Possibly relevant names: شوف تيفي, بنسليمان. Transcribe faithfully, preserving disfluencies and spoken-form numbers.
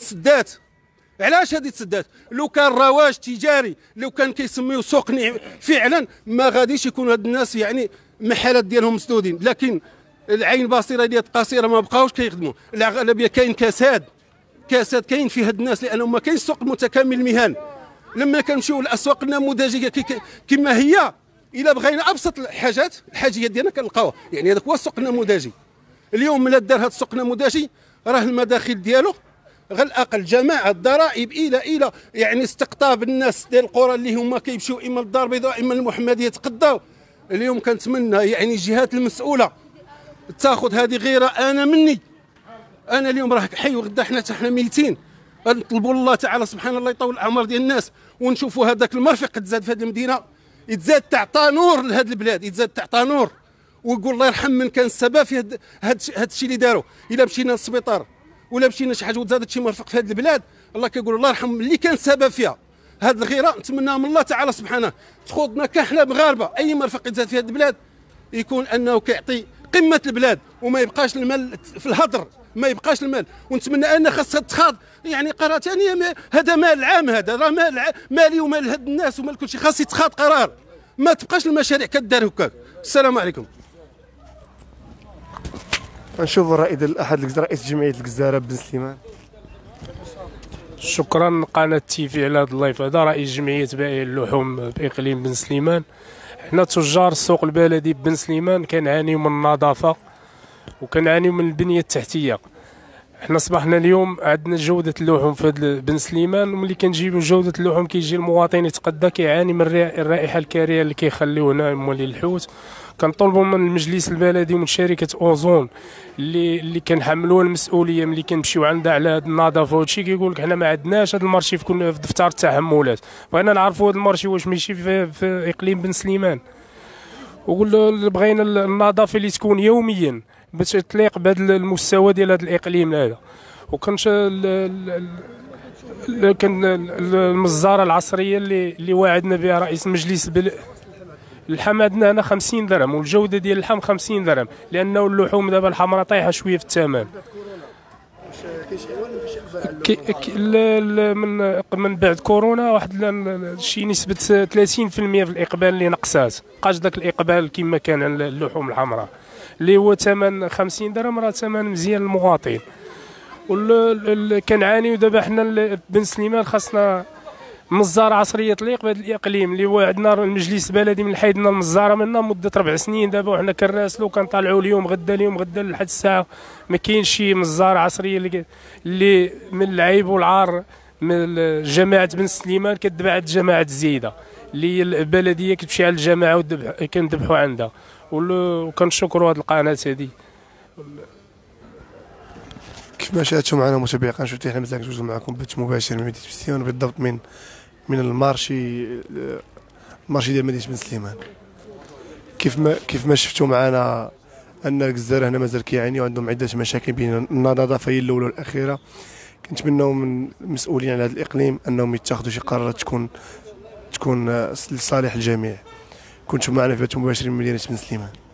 السدات، علاش هذه السدات؟ لو كان رواج تجاري، لو كان كيسميو سوق فعلا ما غاديش يكون هاد الناس يعني المحلات ديالهم مسدودين، لكن العين باصره ديال قصيره ما بقاوش كيخدموا، الاغلبيه كاين كساد، كساد كاين في هاد الناس لانه ما كاينش سوق متكامل المهن. لما كنمشيو للاسواق النموذجيه كما هي، الا بغينا ابسط الحاجات الحاجيات ديالنا كنلقاوها، يعني هذاك هو السوق النموذجي. اليوم ملي دار هذا السوق النموذجي راه المداخل ديالو غالأقل الجماعه الضرائب الى الى يعني استقطاب الناس ديال القرى اللي هما كيمشيو اما للدار البيضاء اما للمحمديه يتقضاو. اليوم كنتمنى يعني الجهات المسؤوله تاخذ هذه غيره انا مني، انا اليوم راه حي وغدا حنا حتى حنا ميتين، غنطلبوا الله تعالى سبحان الله يطول العمر ديال الناس ونشوفوا هذاك المرفق تزاد في هذه المدينه، يتزاد تعطى نور لهذه البلاد، يتزاد تعطى نور ويقول الله يرحم من كان السبب في هذا الشيء اللي داروا. الا مشينا للسبيطار ولا مشينا شي حاجه وتزادت شي مرفق في هذه البلاد، الله كيقول الله يرحم اللي كان سبب فيها. هذه الغيره نتمناها من الله تعالى سبحانه تخوضنا كحنا مغاربه، اي مرفق يتزاد في هذه البلاد يكون انه كيعطي قمه البلاد وما يبقاش المال في الهدر، ما يبقاش المال. ونتمنى ان خاصها تخاض يعني قرار ثاني، هذا مال عام، هذا راه مال مالي ومال هاد الناس ومال كلشي، خاص يتخاض قرار، ما تبقاش المشاريع كدار هكاك. السلام عليكم. نشوف الرائد الاحد رئيس جمعيه الجزاره بنسليمان. شكرا قناه تيفي على هذا اللايف. هذا رئيس جمعيه بائع اللحوم باقليم بنسليمان. حنا تجار السوق البلدي بنسليمان كنعانيو من النظافه وكنعانيو من البنيه التحتيه. حنا صباحنا اليوم عندنا جوده اللحوم في بنسليمان، وملي كنجيبوا جوده اللحوم كيجي المواطن يتقدى كيعاني من الرائحه الكريهه اللي كيخليو هنا مولي الحوت. كنطلبوا من المجلس البلدي ومن شركه اوزون اللي اللي كنحملوها المسؤوليه ملي كنمشيو عندها على هذه النظافه وهادشي، كيقول لك حنا ما عندناش هذا المارشي في دفتر التحملات. بغينا نعرفوا هذا المارشي واش ماشي في, في اقليم بنسليمان، وقول بغينا النظافه اللي تكون يوميا باش تليق بهذا المستوى ديال هذا الاقليم هذا. وكنت كان المزاره العصريه اللي اللي وعدنا بها رئيس المجلس البلدي، اللحم عندنا هنا خمسين درهم والجوده ديال اللحم خمسين درهم، لانه اللحوم دابا الحمراء طايحه شويه في الثمن. من من بعد كورونا واحد شي نسبه ثلاثين بالمئة في الاقبال اللي نقصات، بقاش داك الاقبال كما كان على اللحوم الحمراء اللي هو ثمن خمسين درهم، راه ثمن مزيان للمواطن. كنعانيو دابا حنا بنسليمان خاصنا مزاره عصريه تليق بهذا الاقليم اللي هو عندنا المجلس البلدي من حيدنا المزاره منا مده ربع سنين دابا، وحنا كنراسلو كنطالعوا اليوم غدا اليوم غدا لحد الساعه ما كاينش شي مزاره عصريه اللي من العيب والعار من جماعه بن سليمان كتبع جماعه الزايده اللي البلديه كتمشي على الجماعه وذبح كنذبحوا عندها. وكنشكروا هذه القناه هذه كما شاهدتوا معنا متابعي قناه شفتي. حنا مازال كنجوزو معكم بث مباشر من مدينه بنسليمان، بالضبط من من المارشي المارشي ديال مدينه بنسليمان. كيف ما كيف ما شفتوا معنا ان الجزار هنا مازال كيعانيو، عندهم عده مشاكل بين النظافه هي الاولى والاخيره. كنتمناو من المسؤولين على هذا الاقليم انهم يتخذوا شي قرارات تكون تكون لصالح الجميع. كنتم معنا في بث مباشر من مدينه بنسليمان.